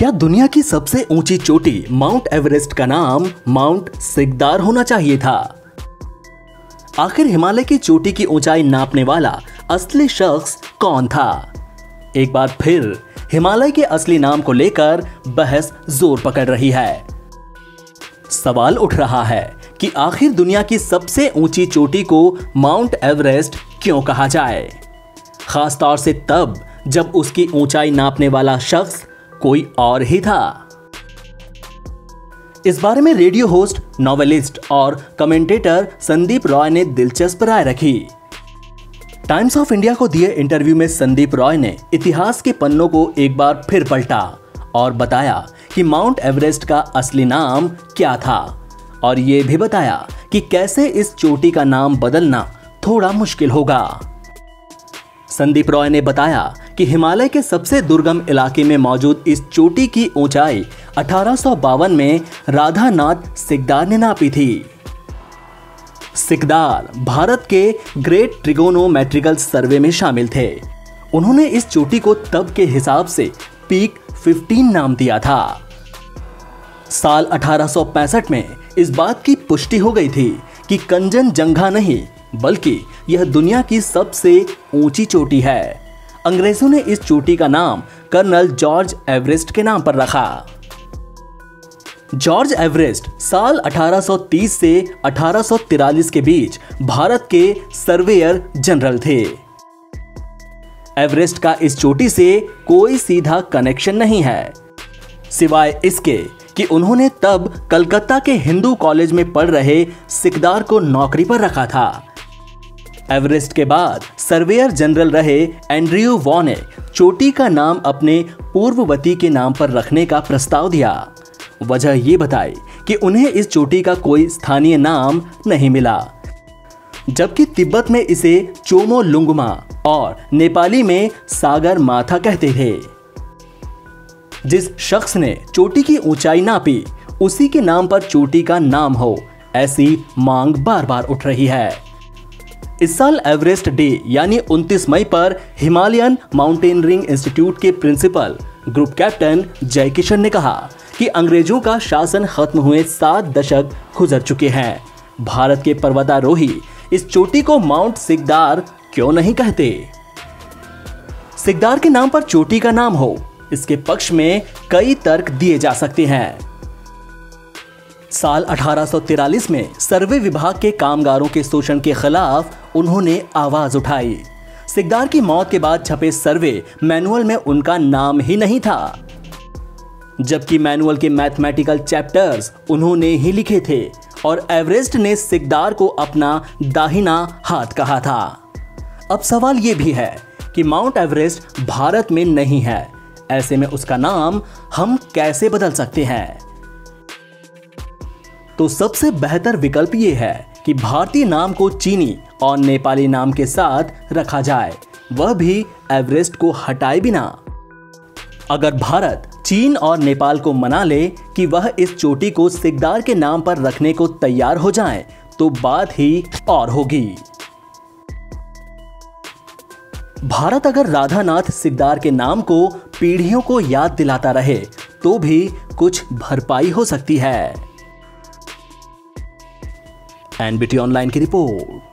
क्या दुनिया की सबसे ऊंची चोटी माउंट एवरेस्ट का नाम माउंट सिकदार होना चाहिए था? आखिर हिमालय की चोटी की ऊंचाई नापने वाला असली शख्स कौन था? एक बार फिर हिमालय के असली नाम को लेकर बहस जोर पकड़ रही है। सवाल उठ रहा है कि आखिर दुनिया की सबसे ऊंची चोटी को माउंट एवरेस्ट क्यों कहा जाए, खासतौर से तब जब उसकी ऊंचाई नापने वाला शख्स कोई और ही था। इस बारे में रेडियो होस्ट, नॉवेलिस्ट और कमेंटेटर संदीप रॉय ने दिलचस्प राय रखी। टाइम्स ऑफ इंडिया को दिए इंटरव्यू में संदीप रॉय ने इतिहास के पन्नों को एक बार फिर पलटा और बताया कि माउंट एवरेस्ट का असली नाम क्या था, और ये भी बताया कि कैसे इस चोटी का नाम बदलना थोड़ा मुश्किल होगा। संदीप रॉय ने बताया कि हिमालय के सबसे दुर्गम इलाके में मौजूद इस चोटी की ऊंचाई 1852 में राधानाथ सिकदार ने नापी थी। सिकदार भारत के ग्रेट ट्रिगोनोमेट्रिकल सर्वे में शामिल थे। उन्होंने इस चोटी को तब के हिसाब से पीक 15 नाम दिया था। साल 1865 में इस बात की पुष्टि हो गई थी कि कंजनजंघा नहीं बल्कि यह दुनिया की सबसे ऊंची चोटी है। अंग्रेजों ने इस चोटी का नाम कर्नल जॉर्ज एवरेस्ट के नाम पर रखा। जॉर्ज एवरेस्ट साल 1830 से 1843 के बीच भारत के सर्वेयर जनरल थे। एवरेस्ट का इस चोटी से कोई सीधा कनेक्शन नहीं है, सिवाय इसके कि उन्होंने तब कलकत्ता के हिंदू कॉलेज में पढ़ रहे सिकदार को नौकरी पर रखा था। एवरेस्ट के बाद सर्वेयर जनरल रहे एंड्र्यू वॉ ने चोटी का नाम अपने पूर्ववर्ती के नाम पर रखने का प्रस्ताव दिया। वजह ये बताई कि उन्हें इस चोटी का कोई स्थानीय नाम नहीं मिला, जबकि तिब्बत में इसे चोमोलुंगमा और नेपाली में सागरमाथा कहते थे। जिस शख्स ने चोटी की ऊंचाई नापी उसी के नाम पर चोटी का नाम हो, ऐसी मांग बार बार उठ रही है। इस साल एवरेस्ट डे यानी 29 मई पर हिमालयन माउंटेनियरिंग इंस्टीट्यूट के प्रिंसिपल ग्रुप कैप्टन जयकिशन ने कहा कि अंग्रेजों का शासन खत्म हुए 7 दशक गुजर चुके हैं। भारत के पर्वतारोही इस चोटी को माउंट सिकदार क्यों नहीं कहते? सिकदार के नाम पर चोटी का नाम हो, इसके पक्ष में कई तर्क दिए जा सकते हैं। साल 1843 में सर्वे विभाग के कामगारों के शोषण के खिलाफ उन्होंने आवाज उठाई। सिकदार की मौत के बाद छपे सर्वे मैनुअल में उनका नाम ही नहीं था, जबकि मैनुअल के मैथमेटिकल चैप्टर्स उन्होंने ही लिखे थे और एवरेस्ट ने सिकदार को अपना दाहिना हाथ कहा था। अब सवाल ये भी है कि माउंट एवरेस्ट भारत में नहीं है, ऐसे में उसका नाम हम कैसे बदल सकते हैं? तो सबसे बेहतर विकल्प ये है कि भारतीय नाम को चीनी और नेपाली नाम के साथ रखा जाए, वह भी एवरेस्ट को हटाए बिना। अगर भारत चीन और नेपाल को मना ले कि वह इस चोटी को सिकदार के नाम पर रखने को तैयार हो जाएं, तो बात ही और होगी। भारत अगर राधानाथ सिकदार के नाम को पीढ़ियों को याद दिलाता रहे तो भी कुछ भरपाई हो सकती है। एनबीटी ऑनलाइन की रिपोर्ट।